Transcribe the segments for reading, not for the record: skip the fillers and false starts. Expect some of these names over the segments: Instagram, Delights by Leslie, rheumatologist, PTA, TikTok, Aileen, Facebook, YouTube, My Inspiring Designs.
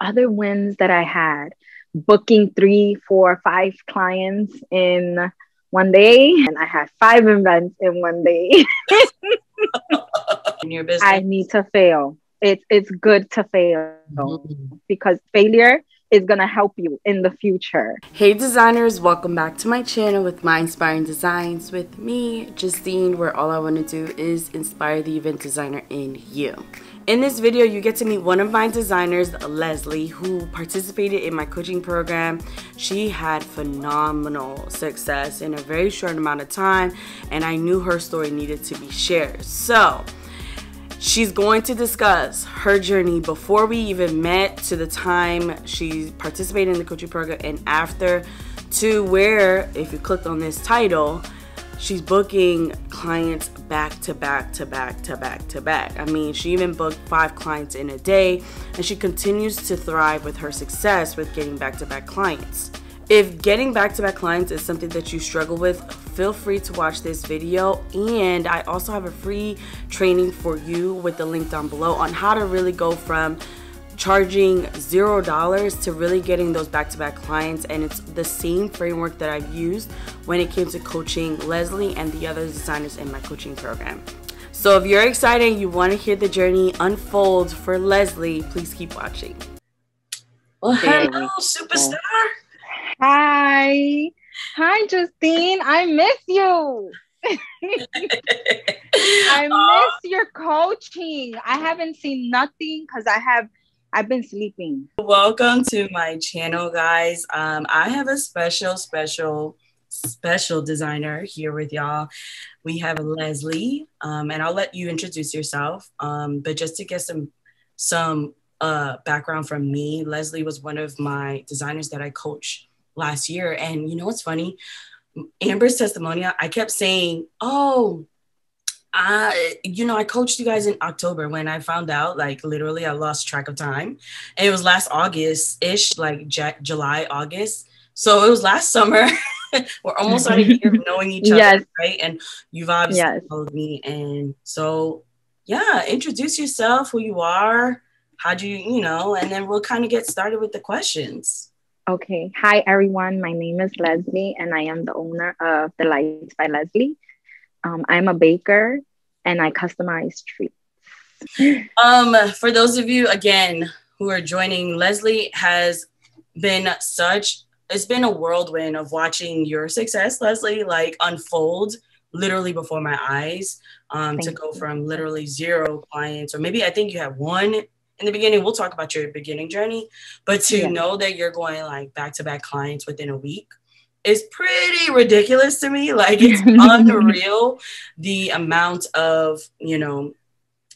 other wins that I had, booking 3, 4, 5 clients in one day, and I had 5 events in one day. In your business, I need to fail. It's good to fail, mm-hmm. because failure is going to help you in the future. Hey designers, welcome back to my channel with My Inspiring Designs with me, Justine, where all I want to do is inspire the event designer in you. In this video, you get to meet one of my designers, Leslie, who participated in my coaching program. She had phenomenal success in a very short amount of time, and I knew her story needed to be shared. So she's going to discuss her journey before we even met, to the time she participated in the coaching program, and after, to where, if you clicked on this title, she's booking clients back to back to back to back to back. I mean, she even booked 5 clients in a day, and she continues to thrive with her success with getting back to back clients. If getting back-to-back clients is something that you struggle with, feel free to watch this video. And I also have a free training for you with the link down below on how to really go from charging $0 to really getting those back-to-back clients. And it's the same framework that I've used when it came to coaching Leslie and the other designers in my coaching program. So if you're excited and you want to hear the journey unfold for Leslie, please keep watching. Well, hello, superstar. Hi, Justine. I miss you. I miss your coaching. I haven't seen nothing because I've been sleeping. Welcome to my channel, guys. I have a special designer here with y'all. We have Leslie, and I'll let you introduce yourself. But just to get some background from me, Leslie was one of my designers that I coached last year. And you know what's funny, Amber's testimonial, I kept saying, oh, I coached you guys in October, when I found out, like, literally I lost track of time, and it was last August-ish, like July, August. So it was last summer. We're almost out of here knowing each other, yes. Right? And you've obviously told me. And so, yeah, introduce yourself, who you are, how do you, and then we'll kind of get started with the questions. Okay. Hi, everyone. My name is Leslie, and I am the owner of Delights by Leslie. I'm a baker, and I customize treats. For those of you, again, who are joining, Leslie has been it's been a whirlwind of watching your success, Leslie, like, unfold literally before my eyes, to go from literally 0 clients, or maybe I think you had 1. In the beginning, we'll talk about your beginning journey, but to know that you're going, like, back-to-back clients within a week is pretty ridiculous to me. Like, it's unreal, the amount of,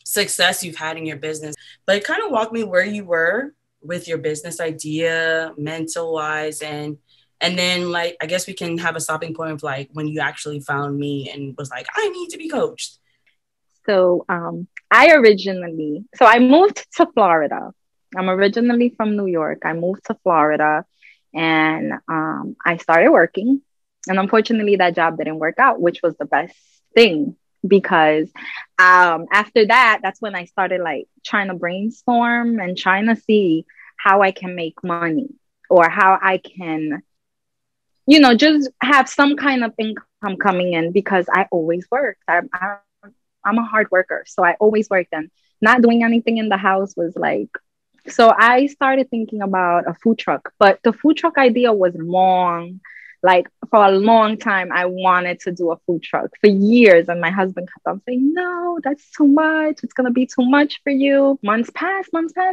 success you've had in your business. But kind of walk me where you were with your business idea, mental-wise, and then, like, I guess we can have a stopping point of, like, when you actually found me and was like, I need to be coached. So, I moved to Florida. I'm originally from New York. I moved to Florida, and I started working. And unfortunately, that job didn't work out, which was the best thing, because after that, that's when I started, like, trying to brainstorm and trying to see how I can make money, or how I can, just have some kind of income coming in, because I always worked. I'm a hard worker, so I always worked, and not doing anything in the house was like, so I started thinking about a food truck, but the food truck idea was long. Like, for a long time, I wanted to do a food truck for years, and my husband kept on saying, no, that's too much. It's going to be too much for you. Months passed,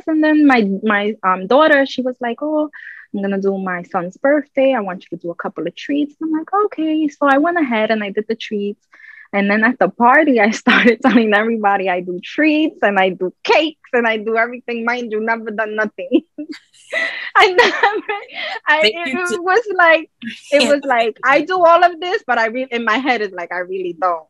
and then my daughter, she was like, oh, I'm going to do my son's birthday. I want you to do a couple of treats. And I'm like, okay. So I went ahead and I did the treats. And then at the party, I started telling everybody I do treats, and I do cakes, and I do everything. Mind you, never done nothing. It was like I do all of this, but in my head it's like I really don't.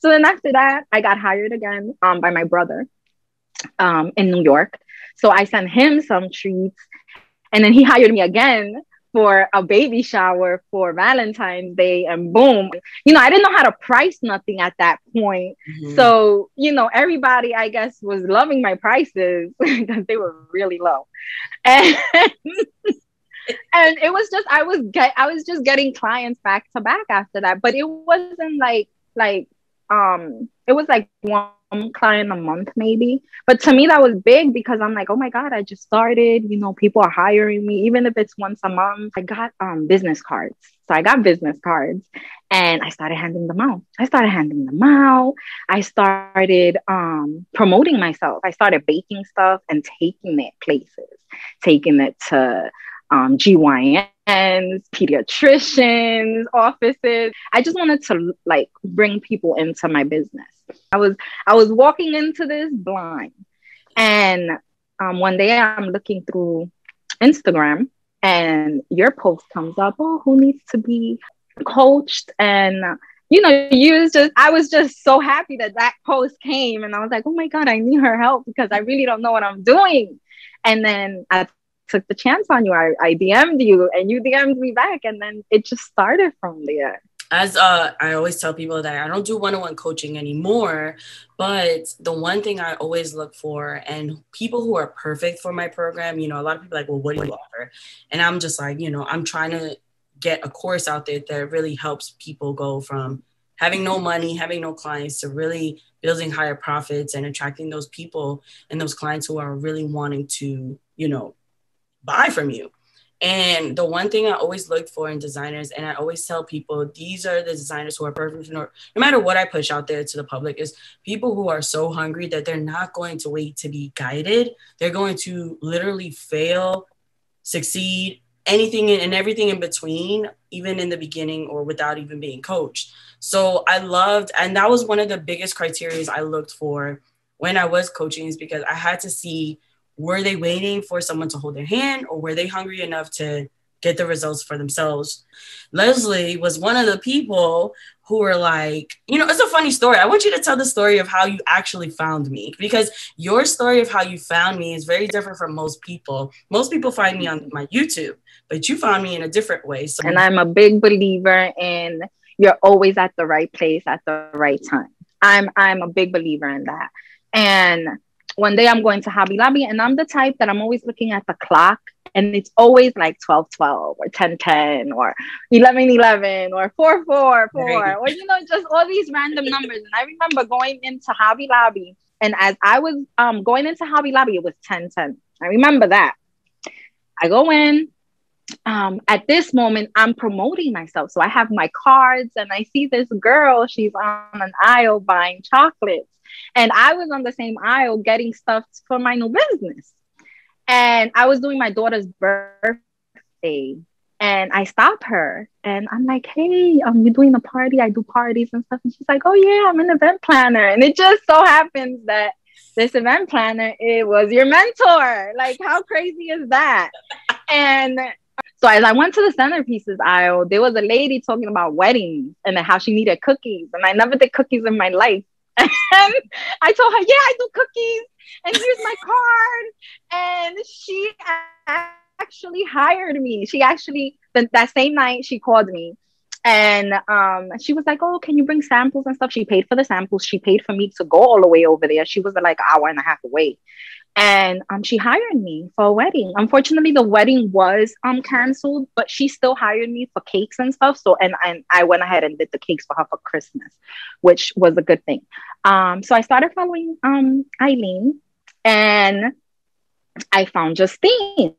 So then after that, I got hired again by my brother in New York. So I sent him some treats, and then he hired me again for a baby shower for Valentine's Day, and boom, you know, I didn't know how to price nothing at that point. Mm-hmm. So, you know, everybody, I guess, was loving my prices because they were really low. And and it was just, I was just getting clients back to back after that. But it wasn't like it was like one client a month maybe. But to me, that was big because I'm like, oh my God, I just started, you know, people are hiring me, even if it's once a month. I got business cards. So I got business cards and I started handing them out. I started promoting myself. I started baking stuff and taking it places, taking it to GYNs, pediatricians, offices. I just wanted to like bring people into my business. I was walking into this blind, and one day I'm looking through Instagram and your post comes up. Oh, who needs to be coached? And you know, I was just so happy that that post came, and I was like, oh my God, I need her help because I really don't know what I'm doing. And then I took the chance on you. I DM'd you and you DM'd me back, and then it just started from there. As I always tell people that I don't do one-on-one coaching anymore, but the one thing I always look for, and people who are perfect for my program, you know, a lot of people are like, well, what do you offer? And I'm just like, you know, I'm trying to get a course out there that really helps people go from having no money, having no clients, to really building higher profits and attracting those people and those clients who are really wanting to, you know, buy from you. And the one thing I always look for in designers, and I always tell people, these are the designers who are perfect, no matter what I push out there to the public, is people who are so hungry that they're not going to wait to be guided. They're going to literally fail, succeed, anything and everything in between, even in the beginning or without even being coached. So I loved, and that was one of the biggest criteria I looked for when I was coaching, is because I had to see, were they waiting for someone to hold their hand, or were they hungry enough to get the results for themselves? Leslie was one of the people who were like, you know, it's a funny story. I want you to tell the story of how you actually found me, because your story of how you found me is very different from most people. Most people find me on my YouTube, but you found me in a different way. So. And I'm a big believer in you're always at the right place at the right time. I'm a big believer in that. And one day I'm going to Hobby Lobby, and I'm the type that I'm always looking at the clock, and it's always like 12:12 or 10:10 or 11:11 or 4:44 or, you know, just all these random numbers. And I remember going into Hobby Lobby, and as I was going into Hobby Lobby, it was 10:10. I remember that. I go in. At this moment, I'm promoting myself. So I have my cards, and I see this girl. She's on an aisle buying chocolates. And I was on the same aisle getting stuff for my new business. And I was doing my daughter's birthday. And I stop her. And I'm like, hey, you're doing a party? I do parties and stuff. And she's like, oh, yeah, I'm an event planner. And it just so happens that this event planner, it was your mentor. Like, how crazy is that? And so as I went to the centerpieces aisle, there was a lady talking about weddings and how she needed cookies. And I never did cookies in my life. And I told her, yeah, I do cookies, and here's my card. And she actually hired me. She actually, that same night, she called me, and she was like, oh, can you bring samples and stuff? She paid for the samples. She paid for me to go all the way over there. She was like an hour and a half away. And she hired me for a wedding. Unfortunately, the wedding was canceled, but she still hired me for cakes and stuff. So, and I went ahead and did the cakes for her for Christmas, which was a good thing. So I started following Aileen, and I found Justine.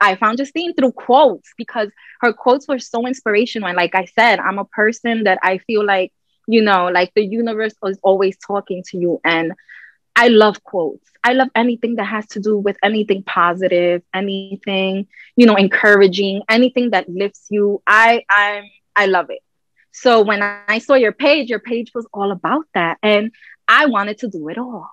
I found Justine through quotes, because her quotes were so inspirational. And like I said, I'm a person that I feel like, you know, like the universe is always talking to you. And I love quotes. I love anything that has to do with anything positive, anything, you know, encouraging, anything that lifts you. I love it. So when I saw your page was all about that. And I wanted to do it all.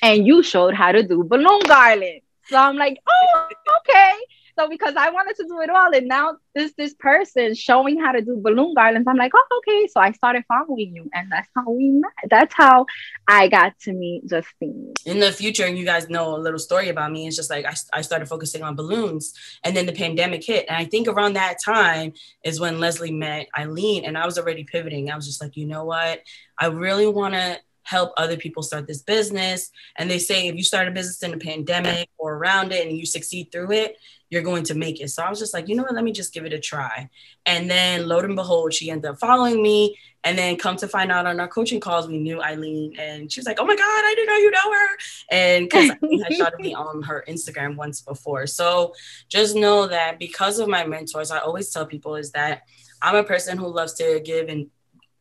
And you showed how to do balloon garland. So I'm like, oh, okay. So because I wanted to do it all, and now there's this person showing how to do balloon garlands. I'm like, oh, okay. So I started following you, and that's how we met. That's how I got to meet Justine. In the future, and you guys know a little story about me. It's just like I started focusing on balloons, and then the pandemic hit. And I think around that time is when Leslie met Aileen, and I was already pivoting. I was just like, you know what? I really want to help other people start this business. And they say, if you start a business in a pandemic or around it and you succeed through it, you're going to make it. So I was just like, you know what, let me just give it a try. And then lo and behold, she ended up following me. And then come to find out on our coaching calls, we knew Aileen, and she was like, oh my God, I didn't know you know her. And because Aileen had shot me on her Instagram once before. So just know that because of my mentors, I always tell people is that I'm a person who loves to give and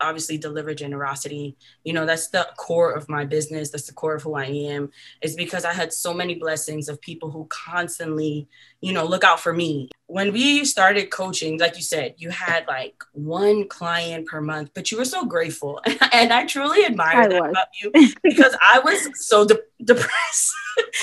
obviously deliver generosity. You know, that's the core of my business. That's the core of who I am. It's because I had so many blessings of people who constantly, you know, look out for me. When we started coaching, like you said, you had like one client per month, but you were so grateful. And I truly admire that about you, because I was so depressed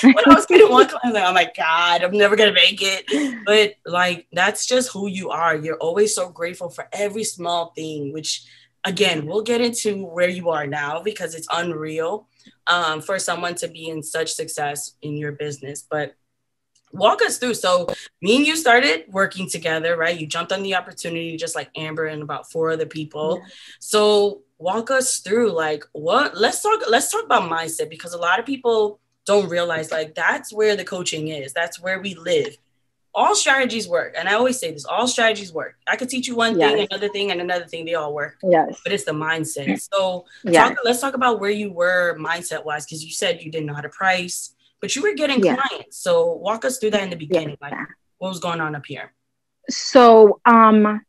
when I was getting one client. I was like, oh my God, I'm never going to make it. But like, that's just who you are. You're always so grateful for every small thing, which again, we'll get into where you are now, because it's unreal for someone to be in such success in your business. But walk us through. So me and you started working together, right? You jumped on the opportunity, just like Amber and about four other people. Yeah. So walk us through, like, what, let's talk about mindset, because a lot of people don't realize, like, that's where the coaching is. That's where we live. All strategies work. And I always say this, all strategies work. I could teach you one thing, another thing, and another thing. They all work. Yes. But it's the mindset. So let's talk about where you were mindset wise, because you said you didn't know how to price, but you were getting clients. So walk us through that in the beginning. Like, what was going on up here? So, so I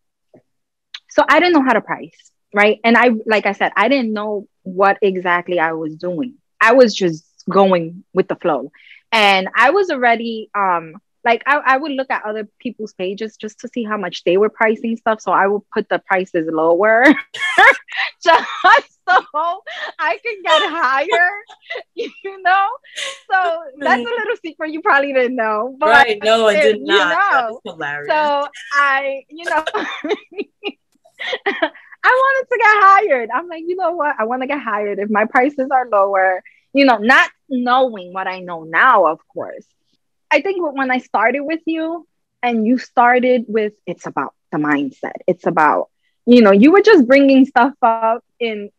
didn't know how to price, right? And I, like I said, I didn't know what exactly I was doing. I was just going with the flow. And I was already, like I would look at other people's pages just to see how much they were pricing stuff. So I would put the prices lower just so I could get higher, you know? So that's a little secret you probably didn't know. But right, no, I did not. You know, hilarious. So I, you know, I wanted to get hired. I'm like, you know what? I want to get hired if my prices are lower, you know, not knowing what I know now, of course. I think when I started with you and you started with, it's about the mindset. It's about, you know, you were just bringing stuff up in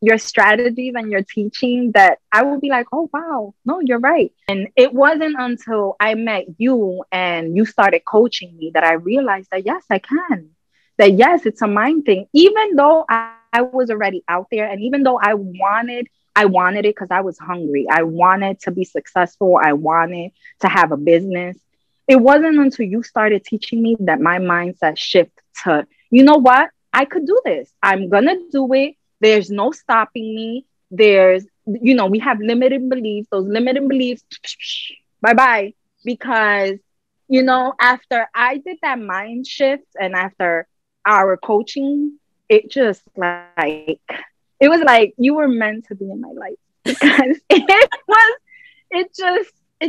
your strategies and your teaching that I would be like, oh, wow, no, you're right. And it wasn't until I met you and you started coaching me that I realized that, yes, I can. That, yes, it's a mind thing. Even though I was already out there, and even though I wanted it because I was hungry. I wanted to be successful. I wanted to have a business. It wasn't until you started teaching me that my mindset shift to, you know what? I could do this. I'm going to do it. There's no stopping me. There's, you know, we have limited beliefs. Those limited beliefs, bye-bye. Because, you know, after I did that mind shift and after our coaching, it just like... It was like you were meant to be in my life, because it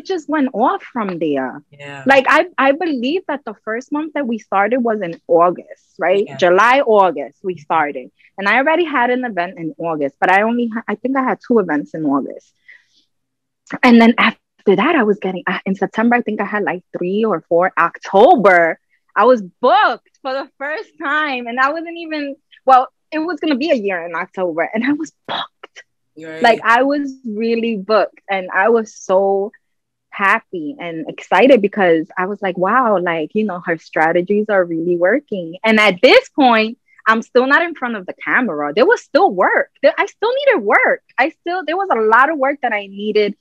just went off from there. Yeah. Like I believe that the first month that we started was in August, right? Yeah. July, August, we started. And I already had an event in August, but I think I had 2 events in August. And then after that, I was getting, in September, I think I had like 3 or 4. October, I was booked for the first time. And I wasn't even, well, it was going to be a year in October, and I was booked. Right. Like I was really booked, and I was so happy and excited because I was like, wow, like, you know, her strategies are really working. And at this point, I'm still not in front of the camera. There was still work. I still needed work. There was a lot of work that I needed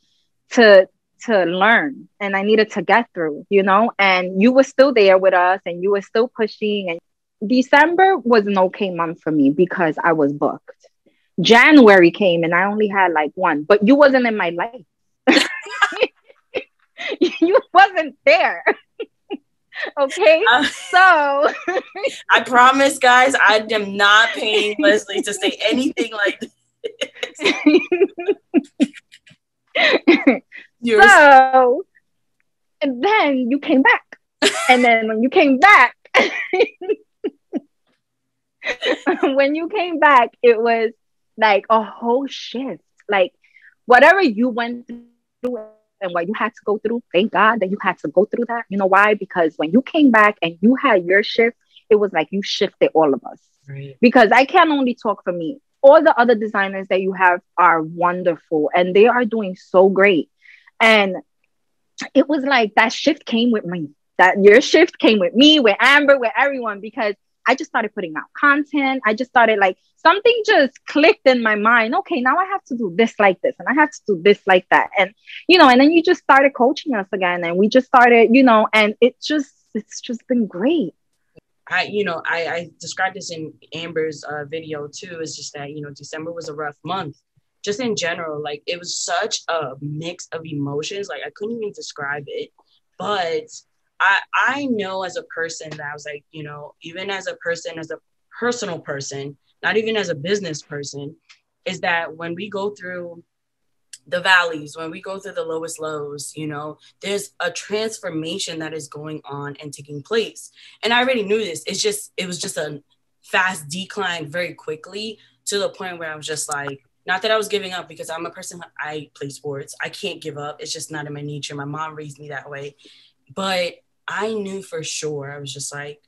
to learn, and I needed to get through, you know, and you were still there with us, and you were still pushing. And December was an okay month for me because I was booked. January came and I only had like 1, but you wasn't in my life. You wasn't there. Okay. So I promise, guys, I am not paying Leslie to say anything like this. So and then you came back. And then when you came back, when you came back, it was like a whole shift. Like whatever you went through and what you had to go through, thank God that you had to go through that. You know why? Because when you came back and you had your shift, it was like you shifted all of us. Right. Because I can only talk for me. All the other designers that you have are wonderful and they are doing so great. And it was like that shift came with me. That your shift came with me, with Amber, with everyone, because I just started putting out content. I just started like something just clicked in my mind. Okay, now I have to do this like this, and I have to do this like that. And, you know, and then you just started coaching us again, and we just started, you know, and it's just been great. I described this in Amber's video too. It's just that, you know, December was a rough month just in general. Like it was such a mix of emotions. Like I couldn't even describe it, but I know as a person that I was like, you know, even as a person, as a personal person, not even as a business person, is that when we go through the valleys, when we go through the lowest lows, you know, there's a transformation that is going on and taking place. And I already knew this. It's just, it was just a fast decline very quickly to the point where I was just like, not that I was giving up, because I'm a person, I play sports. I can't give up. It's just not in my nature. My mom raised me that way. But I knew for sure, I was just like,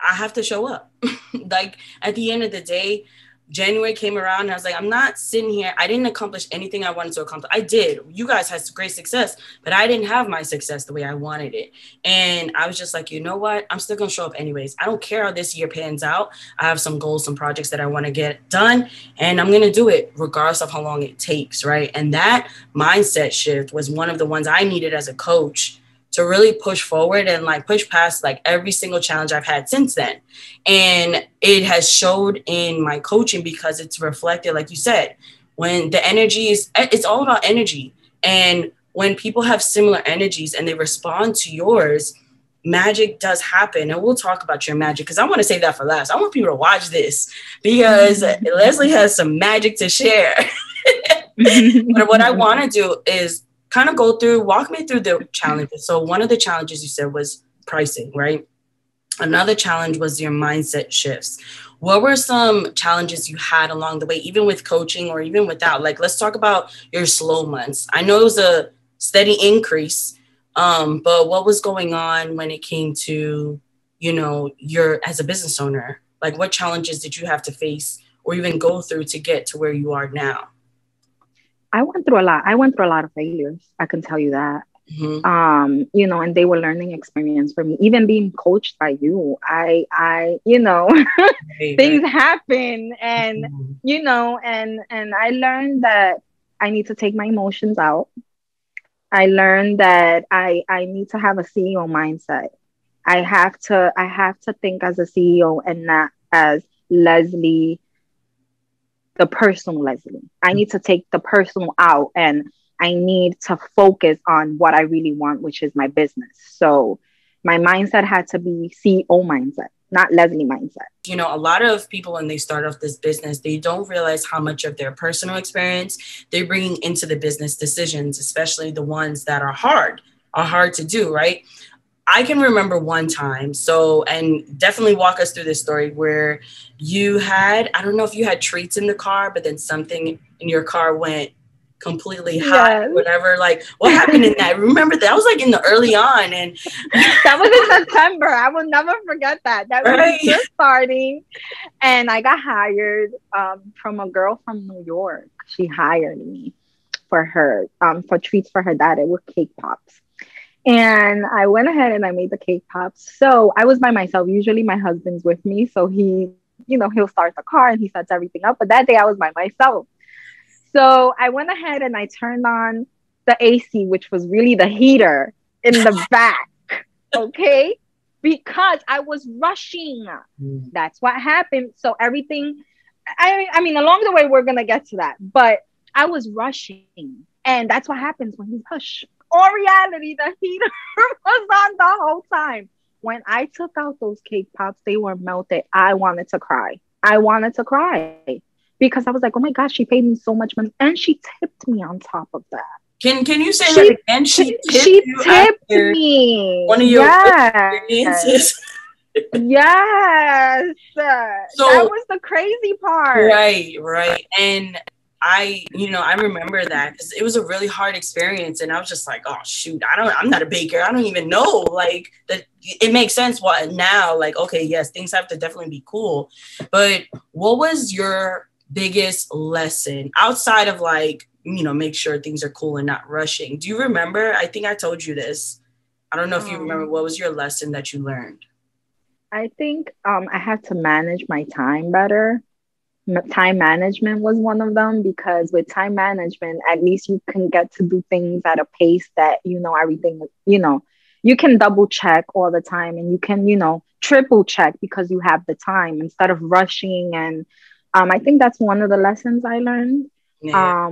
I have to show up. Like at the end of the day, January came around and I was like, I'm not sitting here. I didn't accomplish anything I wanted to accomplish. I did. You guys had great success, but I didn't have my success the way I wanted it. And I was just like, you know what? I'm still going to show up anyways. I don't care how this year pans out. I have some goals, some projects that I want to get done, and I'm going to do it regardless of how long it takes. Right. And that mindset shift was one of the ones I needed as a coach to really push forward and like push past like every single challenge I've had since then. And it has showed in my coaching because it's reflected, like you said, when the energy is, it's all about energy. And when people have similar energies and they respond to yours, magic does happen. And we'll talk about your magic, because I want to save that for last. I want people to watch this because Leslie has some magic to share. But what I want to do is kind of go through, walk me through the challenges. So one of the challenges you said was pricing, right? Another challenge was your mindset shifts. What were some challenges you had along the way, even with coaching or even without? Like, let's talk about your slow months. I know it was a steady increase, but what was going on when it came to, you know, your, as a business owner, like what challenges did you have to face or even go through to get to where you are now? I went through a lot. I went through a lot of failures. I can tell you that. Mm-hmm. You know, and they were learning experience for me. Even being coached by you, I you know, things happen, and mm-hmm. you know, and I learned that I need to take my emotions out. I learned that I need to have a CEO mindset. I have to think as a CEO and not as Leslie, the personal Leslie. I need to take the personal out, and I need to focus on what I really want, which is my business. So my mindset had to be CEO mindset, not Leslie mindset. You know, a lot of people, when they start off this business, they don't realize how much of their personal experience they're bringing into the business decisions, especially the ones that are hard to do, right? I can remember one time, so, and definitely walk us through this story where you had, I don't know if you had treats in the car, but then something in your car went completely hot, whatever. Like, what happened in that? Remember that? I was like in the early on, and that was in September. I will never forget that. That was right. Just starting, and I got hired from a girl from New York. She hired me for her for treats for her dad. It were cake pops. And I went ahead and I made the cake pops. So I was by myself. Usually my husband's with me. So he, you know, he'll start the car and he sets everything up. But that day I was by myself. So I went ahead and I turned on the AC, which was really the heater in the back. Okay. Because I was rushing. That's what happened. So everything, I mean, along the way, we're going to get to that. But I was rushing. And that's what happens when you rush. Or reality, the heater was on the whole time. When I took out those cake pops, they were melted. I wanted to cry. Because I was like, oh my gosh, she paid me so much money. And she tipped me on top of that. Can you say that again? She tipped me. One of your experiences. Yes. So, that was the crazy part. Right. And I remember that because it was a really hard experience, and I was just like, oh shoot, I'm not a baker. I don't even know. Like that, it makes sense. What now? Like, okay, yes, things have to definitely be cool. But what was your biggest lesson outside of make sure things are cool and not rushing? Do you remember? I think I told you this. I don't know if you remember. What was your lesson that you learned? I think I had to manage my time better. Time management was one of them, because with time management, at least you can get to do things at a pace that, everything, you can double check all the time, and you can, triple check because you have the time instead of rushing. And I think that's one of the lessons I learned. Yeah.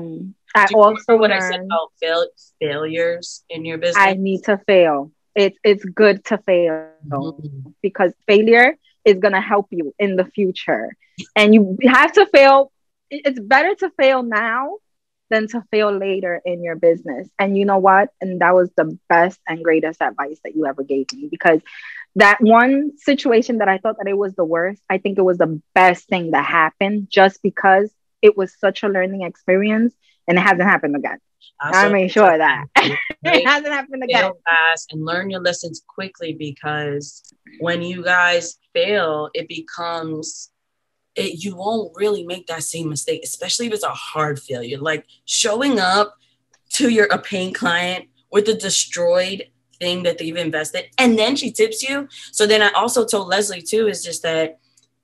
I also learned, I said about failures in your business. I need to fail. It's good to fail because failure is going to help you in the future. And you have to fail. It's better to fail now than to fail later in your business. And you know what? And that was the best and greatest advice that you ever gave me, because that one situation that I thought that it was the worst, I think it was the best thing that happened, just because it was such a learning experience, and it hasn't happened again. I made sure that it hasn't happened again. Fail fast and learn your lessons quickly, because when you guys fail, you won't really make that same mistake, especially if it's a hard failure. Like showing up to a paying client with a destroyed thing that they've invested, and then she tips you. So then I also told Leslie too, is just that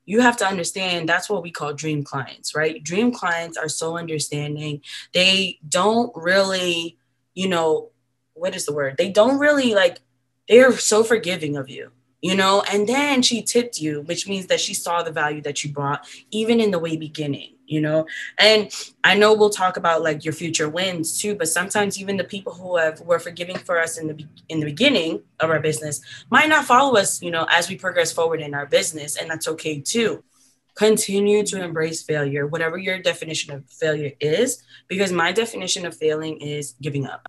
you have to understand that's what we call dream clients, right? Dream clients are so understanding. They don't really, They don't really they're so forgiving of you, and then she tipped you, which means that she saw the value that you brought even in the way beginning, and I know we'll talk about your future wins too, but sometimes even the people who were forgiving for us in the beginning of our business might not follow us, as we progress forward in our business. And that's okay too. Continue to embrace failure, whatever your definition of failure is, because my definition of failing is giving up,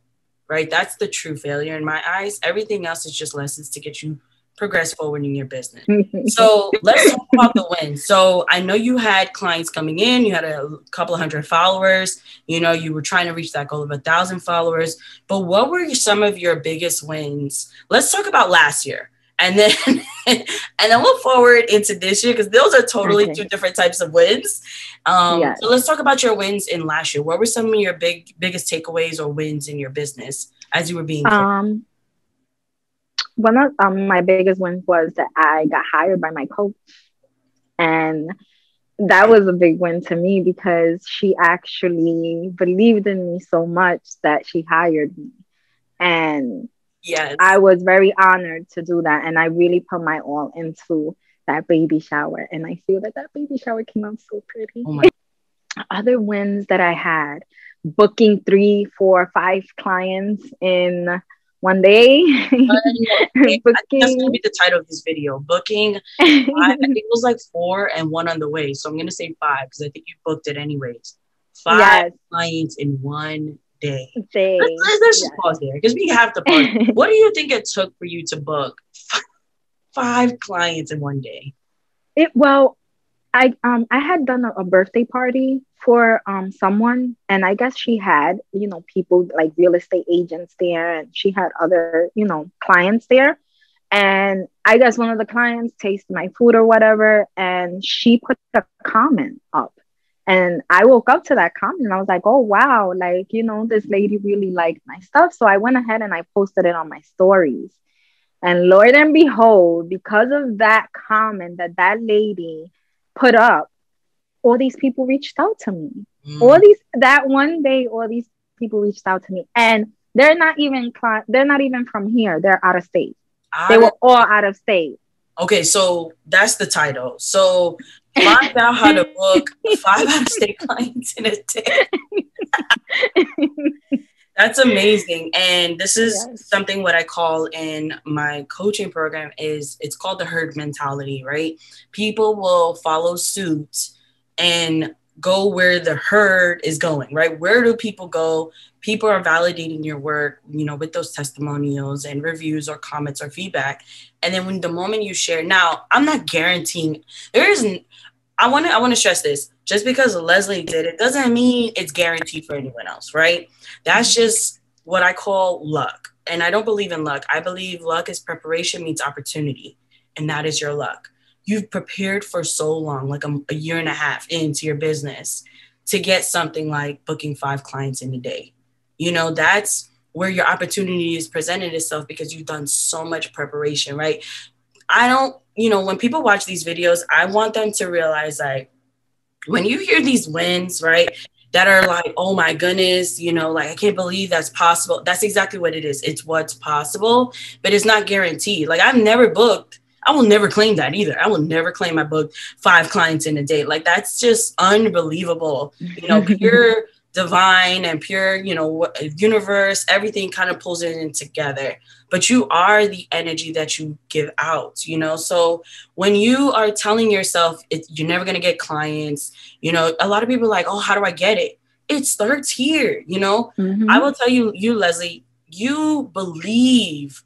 right? That's the true failure in my eyes. Everything else is just lessons to get you progress forward in your business. So let's talk about the wins. So I know you had clients coming in, you had a couple of hundred followers, you were trying to reach that goal of 1,000 followers, but what were some of your biggest wins? Let's talk about last year and then, we'll forward into this year, because those are totally two different types of wins. Yes. So let's talk about your wins in last year. What were some of your biggest takeaways or wins in your business as you were being One of my biggest wins was that I got hired by my coach, and that was a big win to me because she actually believed in me so much that she hired me, and I was very honored to do that, and I really put my all into that baby shower, and I feel that baby shower came out so pretty. Oh my. Other wins that I had, booking 3, 4, 5 clients in one day. Booking. I think that's going to be the title of this video. Booking 5, I think it was 4 and 1 on the way. So I'm going to say 5 because I think you booked it anyways. 5 clients in one day. Let's just pause there because we have to pause. What do you think it took for you to book 5 clients in one day? I had done a birthday party for someone, and I guess she had, people like real estate agents there, and she had other, clients there. And I guess one of the clients tasted my food or whatever, and she put a comment up. And I woke up to that comment and I was like, oh wow, this lady really liked my stuff. So I went ahead and I posted it on my stories. And Lord and behold, because of that comment that lady put up, all these people reached out to me. All these people reached out to me, and they're not even from here. They're out of state. They were all out of state. Okay, so that's the title. So find out how to book 5 out of state clients in a day. That's amazing. And this is something what I call in my coaching program is it's called the herd mentality, right? People will follow suit and go where the herd is going, right? Where do people go? People are validating your work, you know, with those testimonials and reviews or comments or feedback. And then when the moment you share, now I'm not guaranteeing there isn't, I want to stress this, just because Leslie did it doesn't mean it's guaranteed for anyone else, right? That's just what I call luck. And I don't believe in luck. I believe luck is preparation meets opportunity. And that is your luck. You've prepared for so long, like a year and a half into your business, to get something like booking 5 clients in a day. You know, that's where your opportunity is presented itself, because you've done so much preparation, right? I don't, you know, when people watch these videos, I want them to realize, like, when you hear these wins, right, that are like, oh my goodness, you know, like, I can't believe that's possible. That's exactly what it is. It's what's possible, but it's not guaranteed. Like, I've never booked, I will never claim that either. I will never claim I booked 5 clients in a day. Like, that's just unbelievable. You know, pure divine and pure, you know, universe, everything kind of pulls it in together. But you are the energy that you give out, you know? So when you are telling yourself you're never going to get clients, you know, a lot of people are like, oh, how do I get it? It starts here, you know? Mm-hmm. I will tell you, Leslie, you believe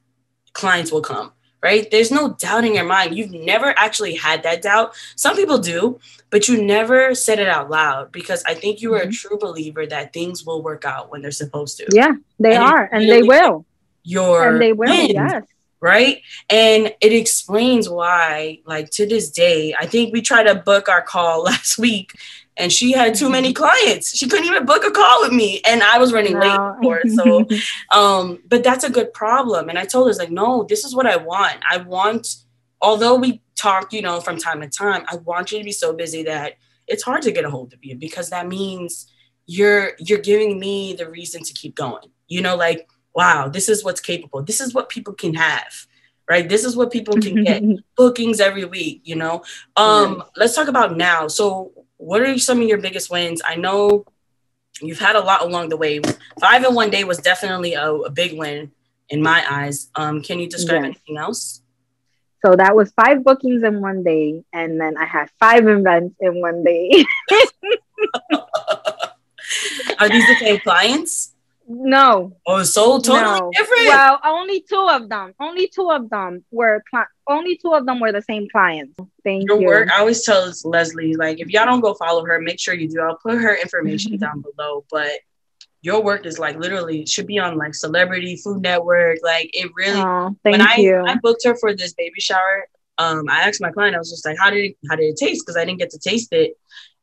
clients will come. Right? There's no doubt in your mind. You've never actually had that doubt. Some people do, but you never said it out loud, because I think you are a true believer that things will work out when they're supposed to. Yeah, they are. And they will. And they will, yes. Right? And it explains why, like, to this day, I think we tried to book our call last week and she had too many clients. She couldn't even book a call with me. And I was running late for it. So, but that's a good problem. And I told her, like, no, this is what I want. I want, although we talk, you know, from time to time, I want you to be so busy that it's hard to get a hold of you, because that means you're giving me the reason to keep going. You know, like, wow, this is what's capable. This is what people can have. Right? This is what people can get. Bookings every week, you know. Let's talk about now. So what are some of your biggest wins? I know you've had a lot along the way. 5 in one day was definitely a big win in my eyes. Can you describe anything else? So that was 5 bookings in one day. And then I had 5 events in one day. Are these the same clients? No. Oh, so totally different. Well, only 2 of them were the same clients. Thank you. Work, I always tell Leslie, like, if y'all don't go follow her, make sure you do. I'll put her information down below. But your work is, like, literally should be on, like, Celebrity, Food Network. Like, it really. Oh, when I booked her for this baby shower, I asked my client, I was just like, how did it taste? Because I didn't get to taste it.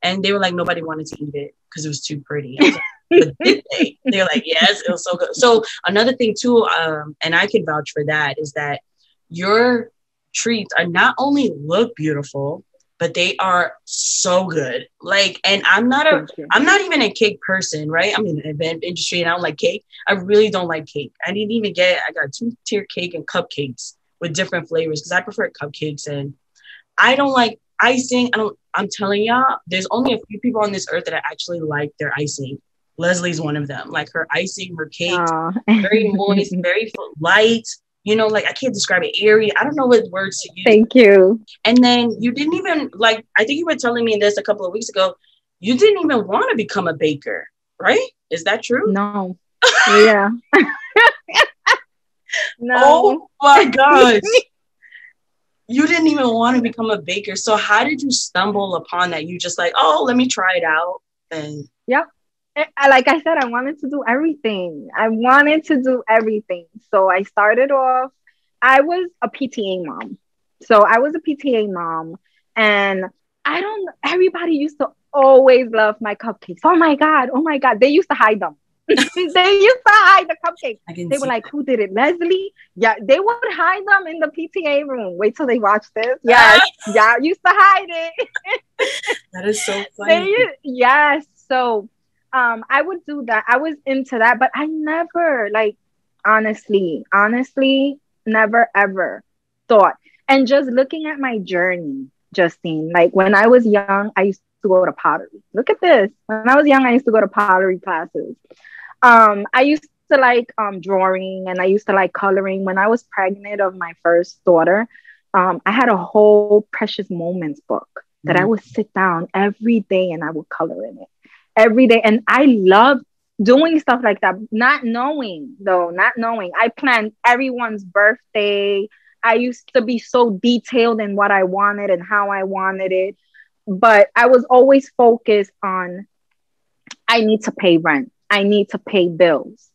And they were like, nobody wanted to eat it because it was too pretty. I was like, but did they? They're like, yes, it was so good. So another thing too, and I can vouch for that, is that your treats are not only look beautiful, but they are so good. Like, and I'm not even a cake person, right? I'm in the event industry and I don't like cake. I really don't like cake. I got 2-tier cake and cupcakes with different flavors, because I prefer cupcakes and I don't like icing. I'm telling y'all, there's only a few people on this earth that I actually like their icing. Leslie's one of them. Like, her icing, her cake, very moist, very light. You know, like, I can't describe it. Airy. I don't know what words to use. Thank you. And then you didn't even, like, I think you were telling me this a couple of weeks ago. You didn't even want to become a baker, right? Is that true? No. Yeah. No. Oh my gosh. You didn't even want to become a baker. So how did you stumble upon that? You just like, oh, let me try it out. And yep. Like I said, I wanted to do everything. So I started off, I was a PTA mom. And everybody used to always love my cupcakes. Oh my God. They used to hide them. The cupcakes. They were like, who did it? Leslie? Yeah. They would hide them in the PTA room. Wait till they watch this. Yes. Yeah. Used to hide it. That is so funny. Yes. So, I would do that. I was into that, but I never, like, honestly, never ever thought. And just looking at my journey, Justine, like, when I was young, I used to go to pottery. Look at this. When I was young, I used to go to pottery classes. I used to like drawing, and I used to like coloring. When I was pregnant of my first daughter, I had a whole Precious Moments book. that I would sit down every day and I would color in it every day. And I love doing stuff like that, not knowing. I planned everyone's birthday. I used to be so detailed in what I wanted and how I wanted it. But I was always focused on, I need to pay rent. I need to pay bills.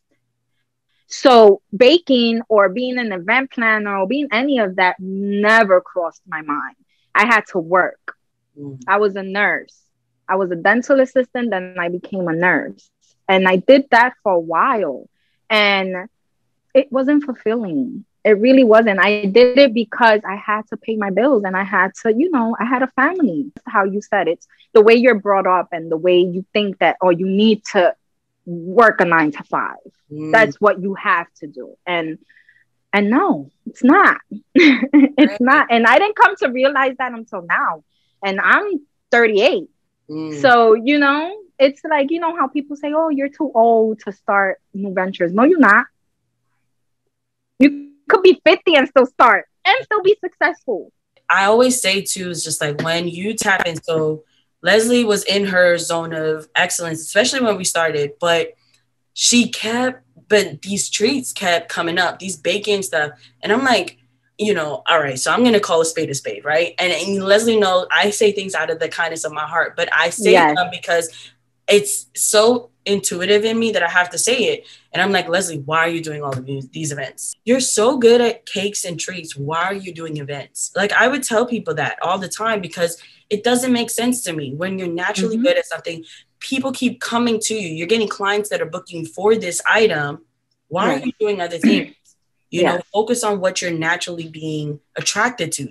So baking or being an event planner or being any of that never crossed my mind. I had to work. I was a nurse. I was a dental assistant. Then I became a nurse. And I did that for a while. And it wasn't fulfilling. It really wasn't. I did it because I had to pay my bills and I had to, I had a family. That's how you said it. The way you're brought up and the way you think that, oh, you need to work a 9-to-5. That's what you have to do. And no, it's not. It's not. And I didn't come to realize that until now. And I'm 38. So, it's like, how people say, oh, you're too old to start new ventures. No, you're not. You could be 50 and still start and still be successful. I always say too, it's just like when you tap in. So Leslie was in her zone of excellence, especially when we started, but these treats kept coming up, these baking stuff. And I'm like, all right, so I'm going to call a spade, right? And Leslie knows I say things out of the kindness of my heart, but I say them because it's so intuitive in me that I have to say it. And I'm like, Leslie, why are you doing all of these events? You're so good at cakes and treats. Why are you doing events? Like, I would tell people that all the time because it doesn't make sense to me. When you're naturally good at something, people keep coming to you. You're getting clients that are booking for this item. Why are you doing other things? Focus on what you're naturally being attracted to.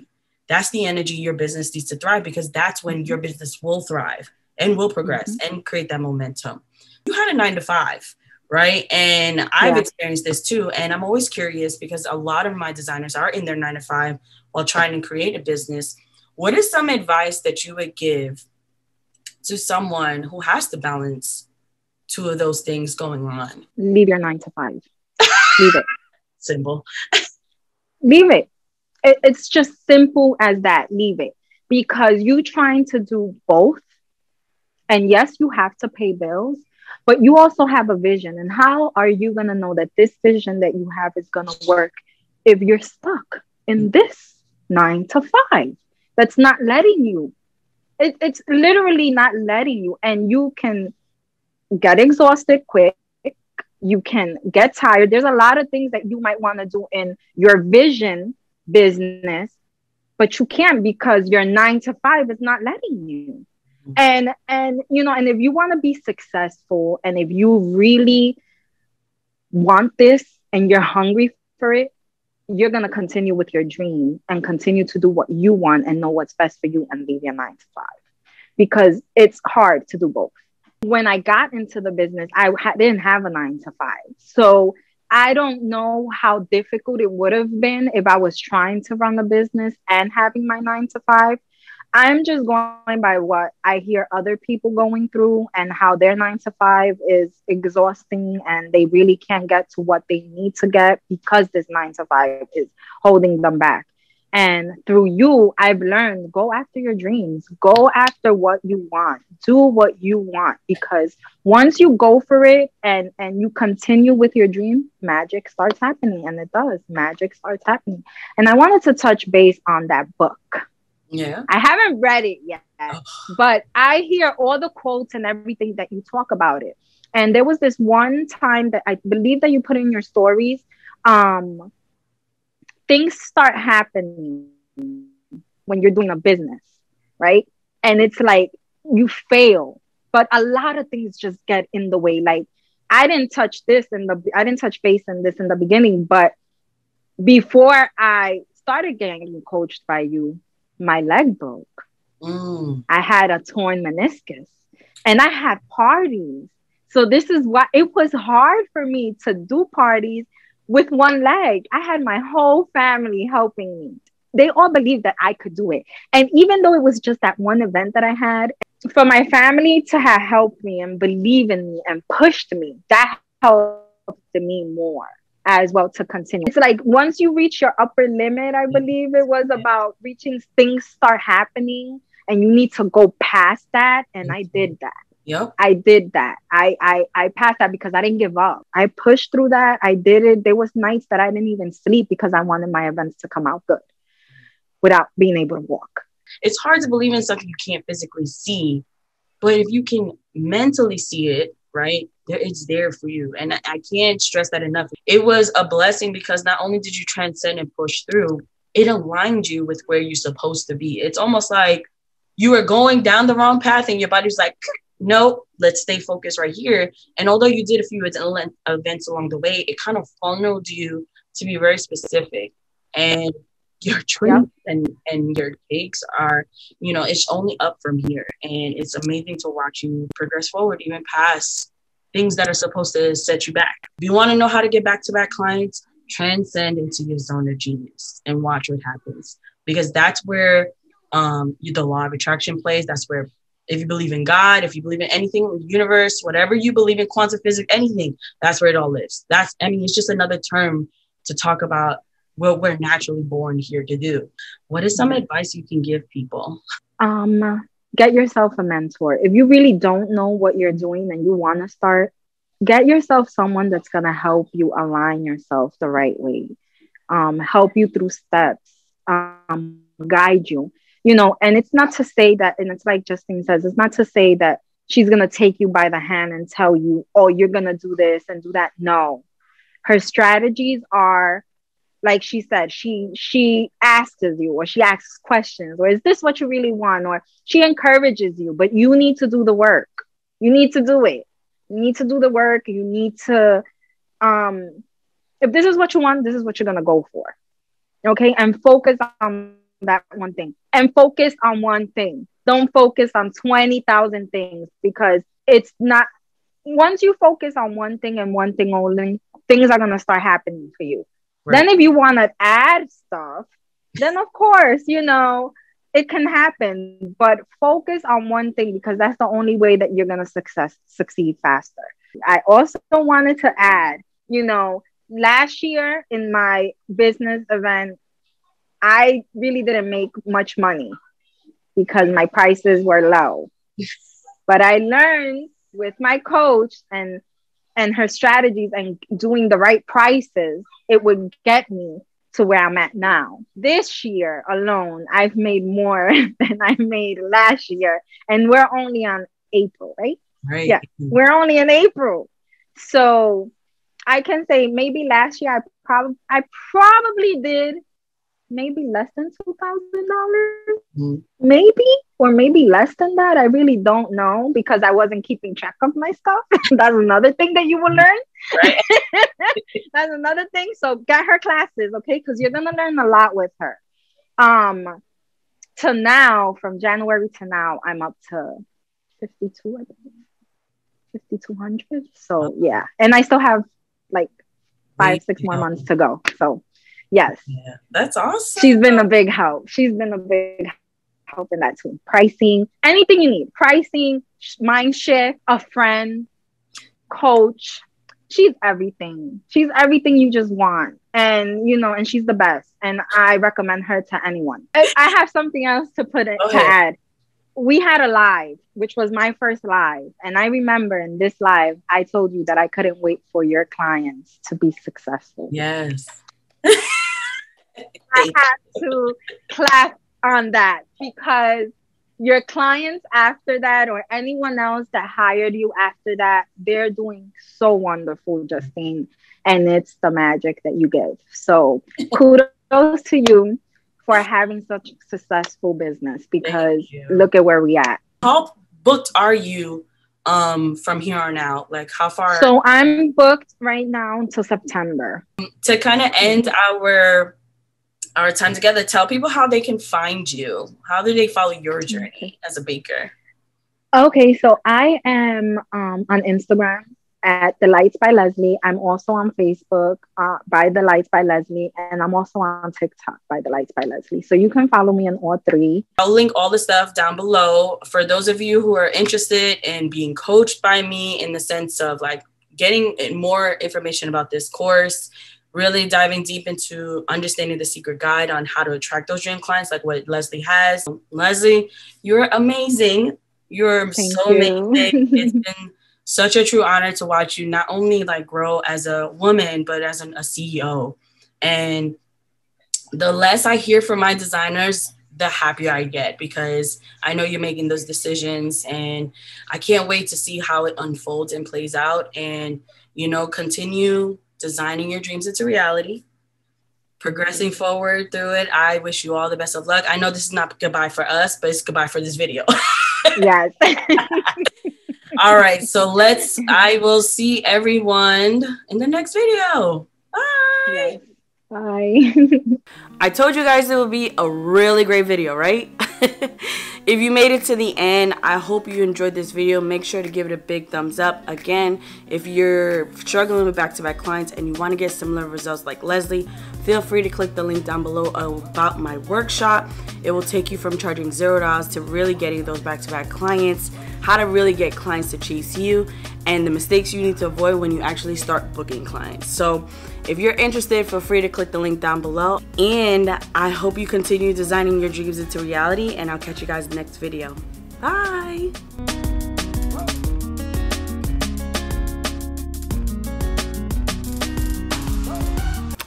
That's the energy your business needs to thrive, because that's when your business will thrive and will progress and create that momentum. You had a 9-to-5, right? And I've experienced this too. And I'm always curious because a lot of my designers are in their 9-to-5 while trying to create a business. What is some advice that you would give to someone who has to balance two of those things going on? Leave your 9-to-5. Leave it. Simple. Leave it. It's just simple as that. Leave it. Because you're trying to do both. And yes, you have to pay bills, but you also have a vision. And how are you going to know that this vision that you have is going to work if you're stuck in this 9-to-5? That's not letting you. It's literally not letting you. And you can get exhausted quick. You can get tired. There's a lot of things that you might want to do in your vision business, but you can't because your 9-to-5 is not letting you. And if you want to be successful and if you really want this and you're hungry for it, you're going to continue with your dream and continue to do what you want and know what's best for you and leave your 9-to-5, because it's hard to do both. When I got into the business, I didn't have a 9-to-5. So I don't know how difficult it would have been if I was trying to run a business and having my 9-to-5. I'm just going by what I hear other people going through and how their 9-to-5 is exhausting and they really can't get to what they need to get because this 9-to-5 is holding them back. And through you, I've learned, go after your dreams. Go after what you want. Do what you want. Because once you go for it and you continue with your dream, magic starts happening. And it does. Magic starts happening. And I wanted to touch base on that book. Yeah, I haven't read it yet, but I hear all the quotes and everything that you talk about it. And there was this one time that I believe that you put in your stories, things start happening when you're doing a business, right? And it's like you fail, but a lot of things just get in the way. Like I didn't touch base in this in the beginning, but before I started getting coached by you, my leg broke. I had a torn meniscus and I had parties. So this is why it was hard for me to do parties with one leg. I had my whole family helping me. They all believed that I could do it. And even though it was just that one event that I had, for my family to have helped me and believe in me and pushed me, that helped me more as well to continue. It's like once you reach your upper limit, I believe it was about reaching, things start happening. and you need to go past that. And I did that. Yep. I did that. I passed that because I didn't give up. I pushed through that. I did it. There was nights that I didn't even sleep because I wanted my events to come out good without being able to walk. It's hard to believe in something you can't physically see, but if you can mentally see it, right, it's there for you. And I can't stress that enough. It was a blessing because not only did you transcend and push through, it aligned you with where you're supposed to be. It's almost like you were going down the wrong path and your body's like, no, let's stay focused right here. And although you did a few events along the way, it kind of funneled you to be very specific. And your drinks and your cakes are, you know, it's only up from here. And it's amazing to watch you progress forward, even past things that are supposed to set you back. If you want to know how to get back-to-back clients, transcend into your zone of genius and watch what happens. Because that's where the law of attraction plays. That's where, if you believe in God, if you believe in anything, the universe, whatever you believe in, quantum physics, anything, that's where it all lives. It's just another term to talk about what we're naturally born here to do. What is some advice you can give people? Get yourself a mentor. If you really don't know what you're doing and you want to start, get yourself someone that's going to help you align yourself the right way, help you through steps, guide you, you know. And it's not to say that, and it's like Justine says, it's not to say that she's going to take you by the hand and tell you, oh, you're going to do this and do that. No, her strategies are, like she said, she asks you, or she asks questions, or is this what you really want? Or she encourages you, but you need to do the work. You need to do it. You need to do the work. You need to, if this is what you want, this is what you're going to go for. Okay. And focus on that one thing, and focus on one thing. Don't focus on 20,000 things, because it's not, once you focus on one thing and one thing only, things are going to start happening for you. Right. Then if you want to add stuff, then of course, you know, it can happen, but focus on one thing, because that's the only way that you're going to succeed faster. I also wanted to add, you know, last year in my business event, I really didn't make much money because my prices were low, but I learned with my coach and her strategies and doing the right prices, it would get me to where I'm at now. This year alone, I've made more than I made last year. And we're only on April, right? Right. Yeah, we're only in April. So I can say maybe last year, I probably did maybe less than $2,000, maybe, or maybe less than that. I really don't know, because I wasn't keeping track of my stuff. That's another thing that you will learn. Right. That's another thing. So get her classes, okay? Because you're going to learn a lot with her. To now, from January to now, I'm up to 52, I think. 5,200. So yeah. And I still have like 5-6 more months to go. So yes. Yeah, that's awesome. She's been a big help. She's been a big help in that too. Pricing, anything you need. Pricing, mind shift, a friend, coach. She's everything. She's everything you just want. And, you know, and she's the best. And I recommend her to anyone. I have something else to put in, to add. We had a live, which was my first live. And I remember in this live, I told you that I couldn't wait for your clients to be successful. Yes. I have to clap on that, because your clients after that, or anyone else that hired you after that, they're doing so wonderful, Justine. And it's the magic that you give. So kudos to you for having such a successful business, because look at where we at. How booked are you from here on out? Like, how far? So I'm booked right now until September. To kind of end our time together, tell people how they can find you. How do they follow your journey as a baker? Okay, so I am on Instagram at Delights by Leslie. I'm also on Facebook by Delights by Leslie. And I'm also on TikTok by Delights by Leslie. So you can follow me on all three. I'll link all the stuff down below. For those of you who are interested in being coached by me, in the sense of like getting more information about this course, really diving deep into understanding the secret guide on how to attract those dream clients, like what Leslie has. Leslie, you're amazing. You're Thank you. Amazing. It's been such a true honor to watch you not only like grow as a woman, but as a CEO. And the less I hear from my designers, the happier I get, because I know you're making those decisions, and I can't wait to see how it unfolds and plays out. And, you know, continue designing your dreams into reality, progressing forward through it. I wish you all the best of luck. I know this is not goodbye for us, but it's goodbye for this video. Yes. All right. So I will see everyone in the next video. Bye. Yes. Bye. I told you guys it would be a really great video, right? If you made it to the end, I hope you enjoyed this video. Make sure to give it a big thumbs up. Again, if you're struggling with back-to-back clients and you want to get similar results like Leslie, feel free to click the link down below about my workshop. It will take you from charging $0 to really getting those back-to-back clients, how to really get clients to chase you, and the mistakes you need to avoid when you actually start booking clients. So if you're interested, feel free to click the link down below. And I hope you continue designing your dreams into reality, and I'll catch you guys in the next video. Bye.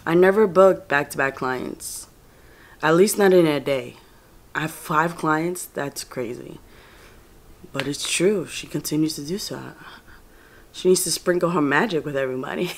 I never booked back-to-back clients, at least not in a day. I have 5 clients, that's crazy. But it's true, she continues to do so. She needs to sprinkle her magic with everybody.